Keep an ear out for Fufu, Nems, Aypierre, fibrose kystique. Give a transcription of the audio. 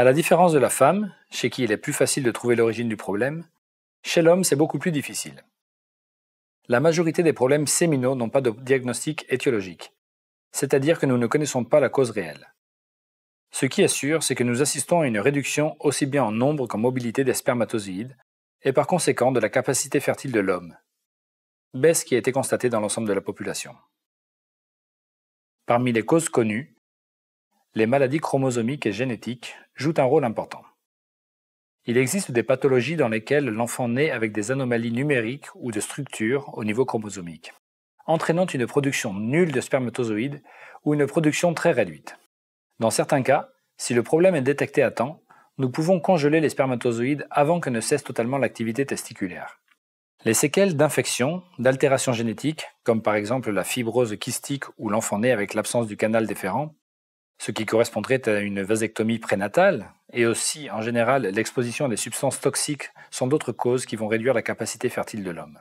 À la différence de la femme, chez qui il est plus facile de trouver l'origine du problème, chez l'homme c'est beaucoup plus difficile. La majorité des problèmes séminaux n'ont pas de diagnostic étiologique, c'est-à-dire que nous ne connaissons pas la cause réelle. Ce qui est sûr, c'est que nous assistons à une réduction aussi bien en nombre qu'en mobilité des spermatozoïdes, et par conséquent de la capacité fertile de l'homme. Baisse qui a été constatée dans l'ensemble de la population. Parmi les causes connues, les maladies chromosomiques et génétiques jouent un rôle important. Il existe des pathologies dans lesquelles l'enfant naît avec des anomalies numériques ou de structure au niveau chromosomique, entraînant une production nulle de spermatozoïdes ou une production très réduite. Dans certains cas, si le problème est détecté à temps, nous pouvons congeler les spermatozoïdes avant que ne cesse totalement l'activité testiculaire. Les séquelles d'infections, d'altérations génétiques, comme par exemple la fibrose kystique ou l'enfant né avec l'absence du canal déférent, ce qui correspondrait à une vasectomie prénatale, et aussi en général l'exposition à des substances toxiques sont d'autres causes qui vont réduire la capacité fertile de l'homme.